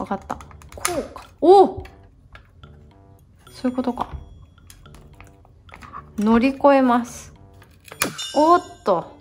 わかった。こうか。お！そういうことか。乗り越えます。おっと。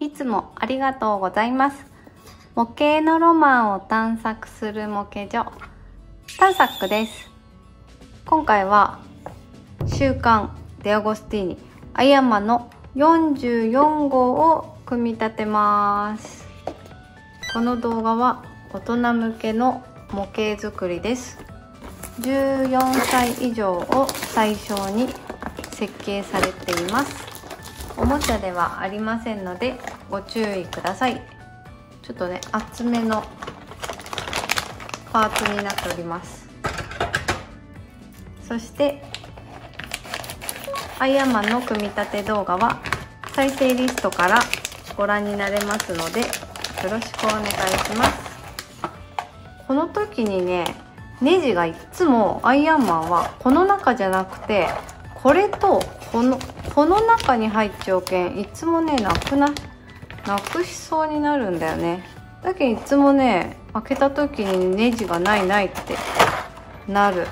いつもありがとうございます。模型のロマンを探索する模型所探索です。今回は週刊デアゴスティーニアイアンマンの44号を組み立てます。この動画は大人向けの模型作りです。14歳以上を対象に設計されています。おもちゃではありませんのでご注意ください。ちょっとね、厚めのパーツになっております。そしてアイアンマンの組み立て動画は再生リストからご覧になれますのでよろしくお願いします。この時にね、ネジがいつもアイアンマンはこの中じゃなくてこれとこの中に入っちゃうけん、いつもね、なくしそうになるんだよね。だけどいつもね、開けた時にネジがないってなる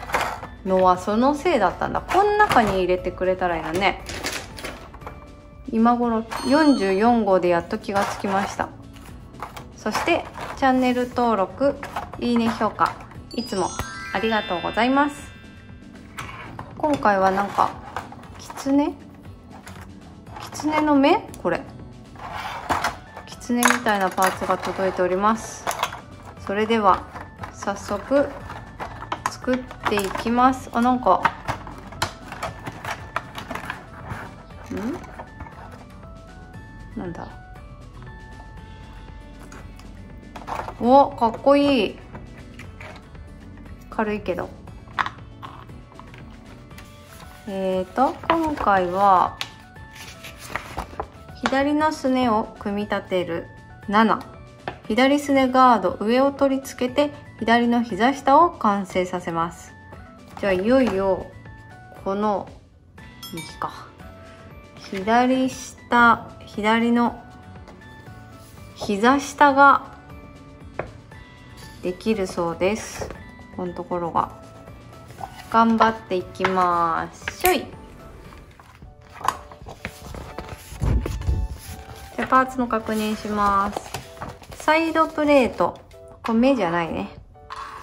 のはそのせいだったんだ。この中に入れてくれたらいいのね。今頃44号でやっと気がつきました。そしてチャンネル登録、いいね、評価、いつもありがとうございます。今回はなんかキツネの目、これキツネみたいなパーツが届いております。それでは早速作っていきます。あ、なんかなんだ、お、かっこいい。軽いけど今回は左のすねを組み立てる7、左すねガード上を取り付けて左の膝下を完成させます。じゃあいよいよこの右か、左下、左の膝下ができるそうです。このところが頑張っていきましょい。じゃあパーツの確認します。サイドプレート、これ目じゃないね。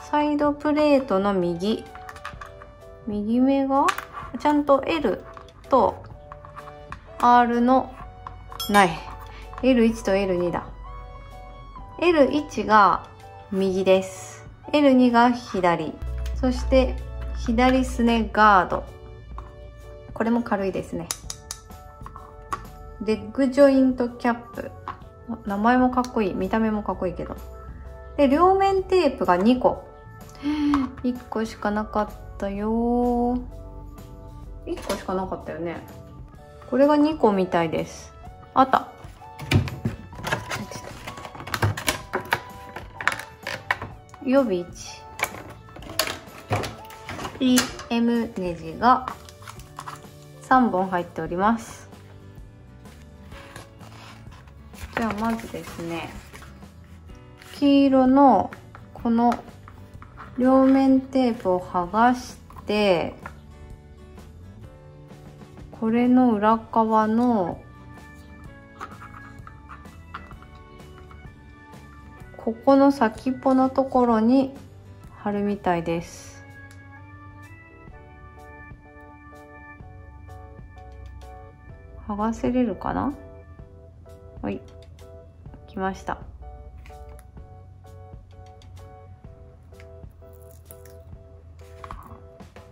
サイドプレートの右目がちゃんと L と R のない L1 と L2 だ。 L1 が右です。 L2 が左。そして左すねガード、これも軽いですね。レッグジョイントキャップ、名前もかっこいい、見た目もかっこいいけど。で、両面テープが2個1個しかなかったよ。1個しかなかったよね。これが2個みたいです。あった、予備1。PM ネジが3本入っております。じゃあまずですね、黄色のこの両面テープを剥がして、これの裏側のここの先っぽのところに貼るみたいです。剥がせれるかな？はい、来ました。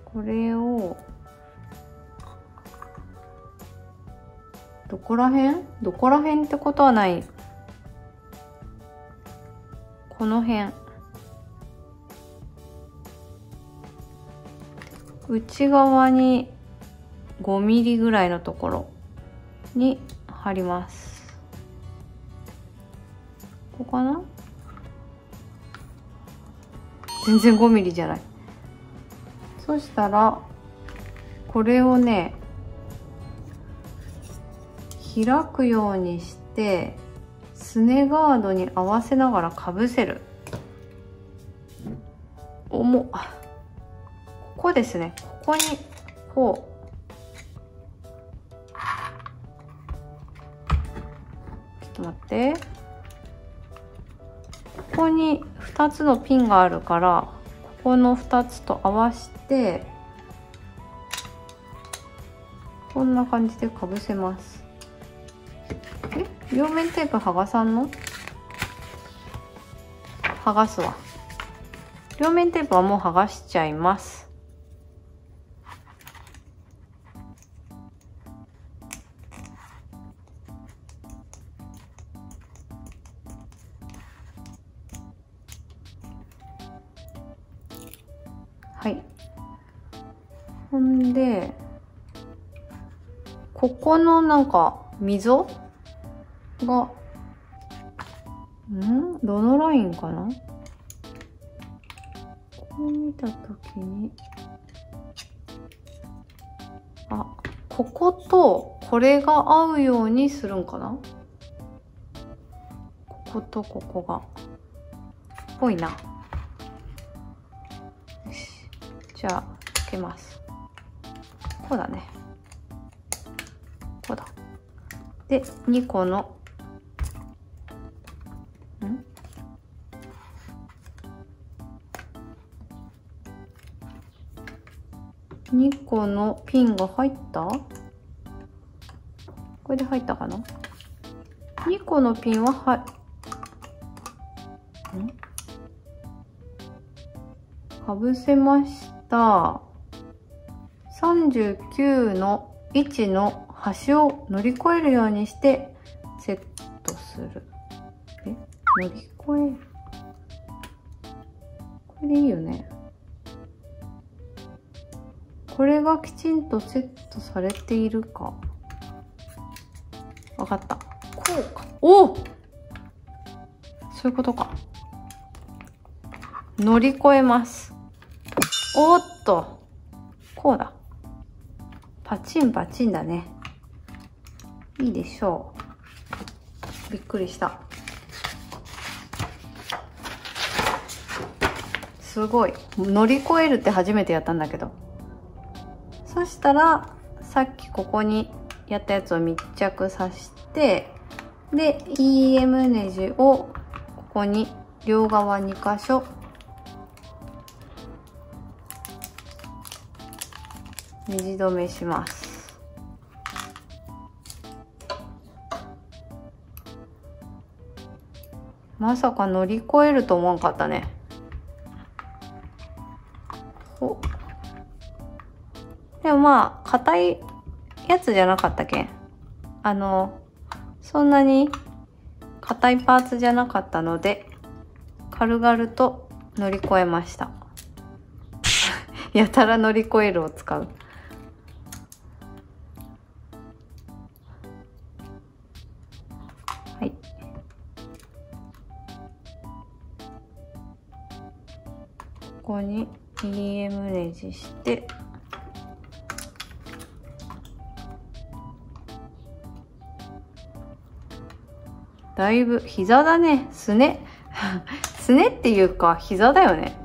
これをどこら辺ってことはない。この辺、内側に5ミリぐらいのところに貼ります。ここかな。全然5ミリじゃない。そしたらこれをね開くようにしてすねガードに合わせながらかぶせる。重っ。ここですね、ここにこう、ちょっと待って、ここに2つのピンがあるから、ここの2つと合わせてこんな感じでかぶせます。両面テープ剥がさんの？剥がすわ。両面テープはもう剥がしちゃいます。はい。ほんで、ここのなんか溝が、ん？どのラインかな？ここを見たときに、あ、こことこれが合うようにするんかな？こことここが。っぽいな。よし。じゃあ、つけます。こうだね。こうだ。で、2個の2個のピンが入った？これで入ったかな？2個のピンはかぶせました。39の1の端を乗り越えるようにしてセットする。乗り越える。これでいいよね。これがきちんとセットされているか。わかった。こうか。お！そういうことか。乗り越えます。おっと。こうだ。パチンパチンだね。いいでしょう。びっくりした。すごい。乗り越えるって初めてやったんだけど。そしたらさっきここにやったやつを密着させて、で EM ネジをここに両側2箇所ネジ止めします。まさか乗り越えると思わんかったね。おでもまあ、硬いやつじゃなかったっけ？そんなに硬いパーツじゃなかったので、軽々と乗り越えました。やたら乗り越えるを使う。はい。ここに EM ネジして、だいぶ、膝だね。すね。すねっていうか、膝だよね。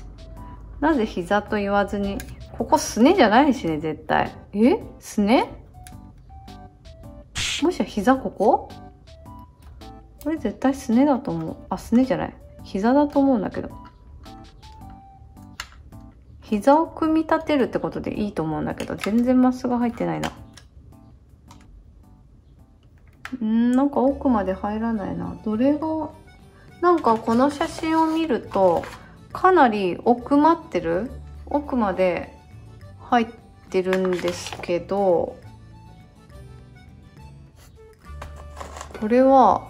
なぜ膝と言わずに。ここすねじゃないしね、絶対。え？すね？もしや膝ここ？これ絶対すねだと思う。あ、すねじゃない。膝だと思うんだけど。膝を組み立てるってことでいいと思うんだけど、全然まっすぐ入ってないな。なんか奥まで入らないな。どれが、なんかこの写真を見ると、かなり奥まってる？奥まで入ってるんですけど、これは、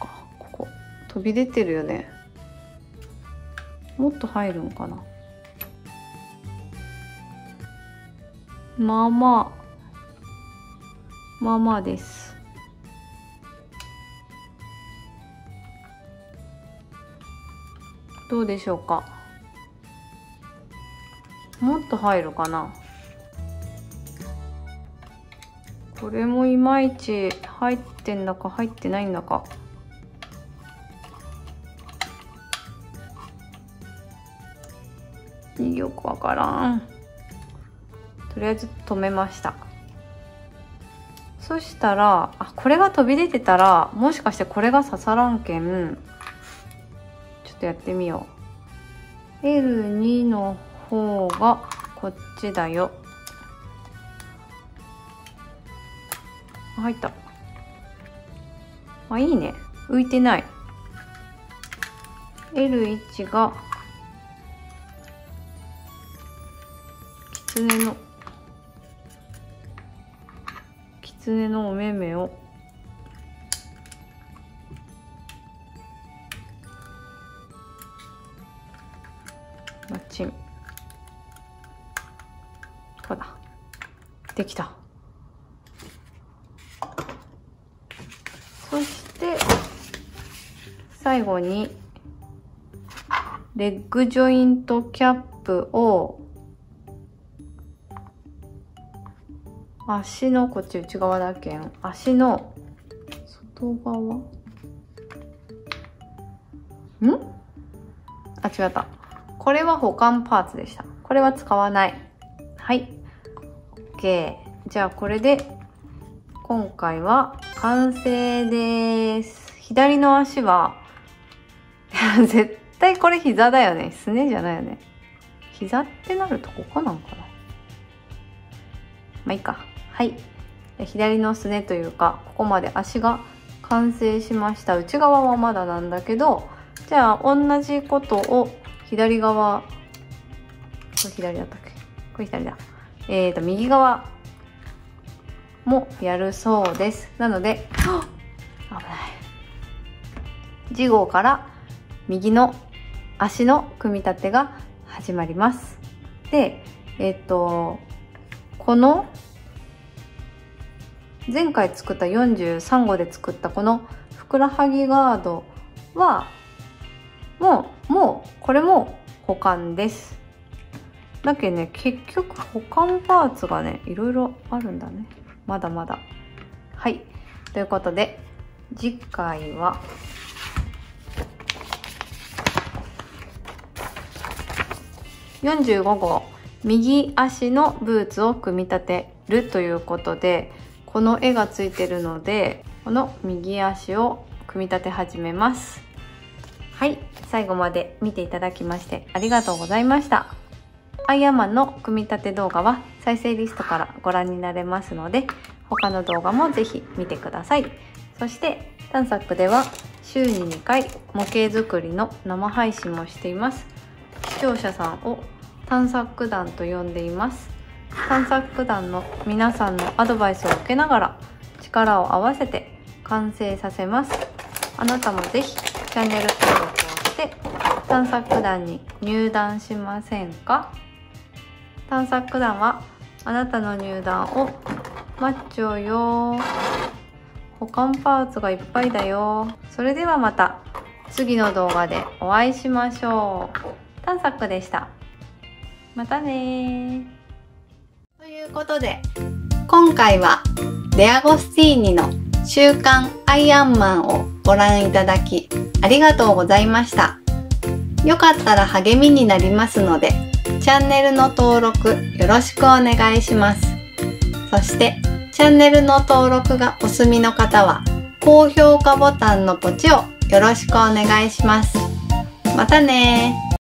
ここ、飛び出てるよね。もっと入るのかな。まあまあ。まあまあです。どうでしょうか。もっと入るかな。これもいまいち入ってんだか入ってないんだか。よくわからん。とりあえず止めました。そしたら、あ、これが飛び出てたら、もしかしてこれが刺さらんけん、ちょっとやってみよう。L2 の方がこっちだよ。入った。あ、いいね。浮いてない。L1 がキツネのお目々をマッチン。こうだ。できた。そして最後にレッグジョイントキャップを足のこっち内側だけん、足の外側ん？あ、違った。これは保管パーツでした。これは使わない。はい。OK。じゃあこれで今回は完成です。左の足は絶対これ膝だよね。すねじゃないよね。膝ってなるとここなんかな。まあいいか。はい、左のすねというかここまで足が完成しました。内側はまだなんだけど、じゃあ同じことを左側、これ左だったっけ？これ左だ。右側もやるそうです。なので、危ない。次号から右の足の組み立てが始まります。で、この前回作った43号で作ったこのふくらはぎガードはもうこれも保管です。だけどね、結局保管パーツがねいろいろあるんだね、まだまだ。はい、ということで次回は45号右足のブーツを組み立てるということで、この絵がついてるので、この右足を組み立て始めます。はい、最後まで見ていただきましてありがとうございました。アイアンマンの組み立て動画は再生リストからご覧になれますので、他の動画もぜひ見てください。そして、タンサックでは週に2回模型作りの生配信もしています。視聴者さんをタンサック団と呼んでいます。探索団の皆さんのアドバイスを受けながら力を合わせて完成させます。あなたもぜひチャンネル登録をして探索団に入団しませんか？探索団はあなたの入団を待っちょよ。保管パーツがいっぱいだよ。それではまた次の動画でお会いしましょう。探索でした。またね。ということで、今回はデアゴスティーニの週刊アイアンマンをご覧いただきありがとうございました。よかったら励みになりますので、チャンネルの登録よろしくお願いします。そして、チャンネルの登録がお済みの方は、高評価ボタンのポチをよろしくお願いします。またねー。